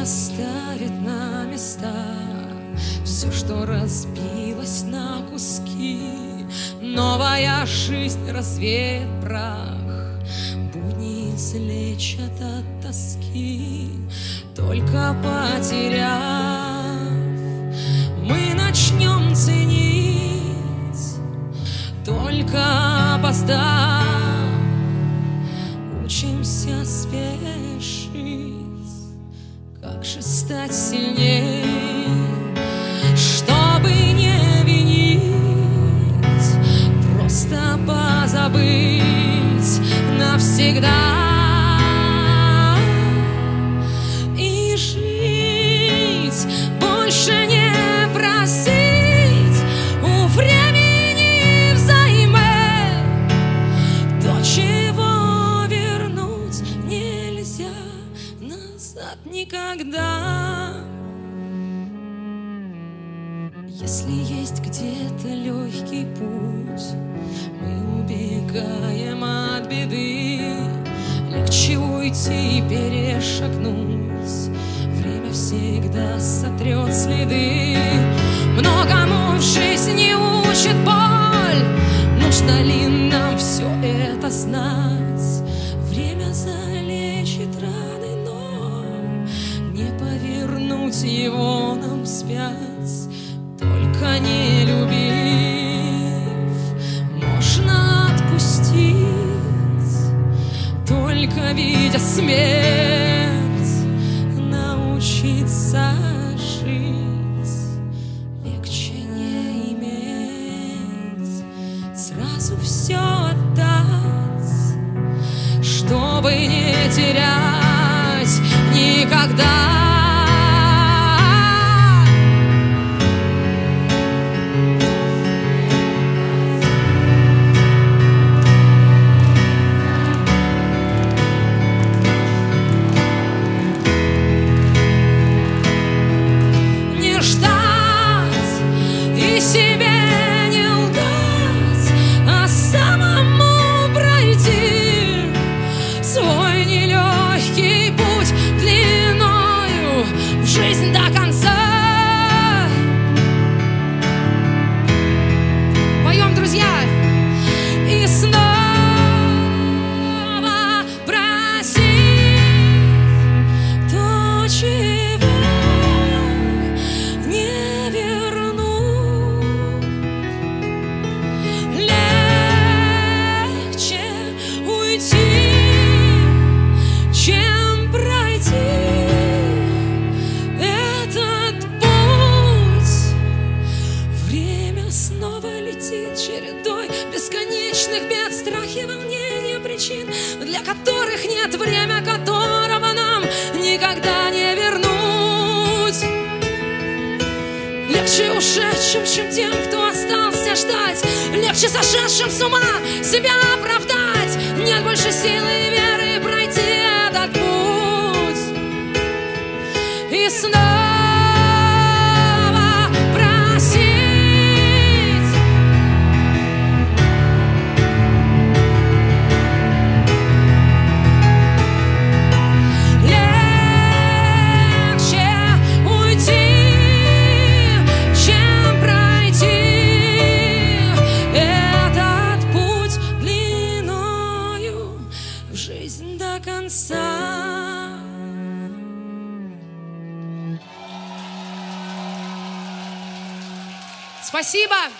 расставит на места все, что разбилось на куски. Новая жизнь развеет прах, будни излечат от тоски. Только потеряв, мы начнем ценить. Только опоздав, учимся спешить. Как же стать сильнее, чтобы не винить, просто позабыть навсегда и жить, больше не просить у времени взаймы. То, чего вернуть нельзя назад никогда. Если есть где-то легкий путь, мы убегаем от беды. Легче уйти и перешагнуть, время всегда сотрет следы. Многому в жизни учит боль, нужно ли нам все это знать? Время залечит раны, но не повернуть его нам вспять. Только не любив, можно отпустить. Только видя смерть, научиться жить. Легче не иметь, сразу все отдать, чтобы не терять никогда. Для которых нет время, которого нам никогда не вернуть. Легче ушедшим, чем тем, кто остался ждать. Легче сошедшим с ума себя оправдать. Нет больше силы и веры пройти этот путь. И снова спасибо!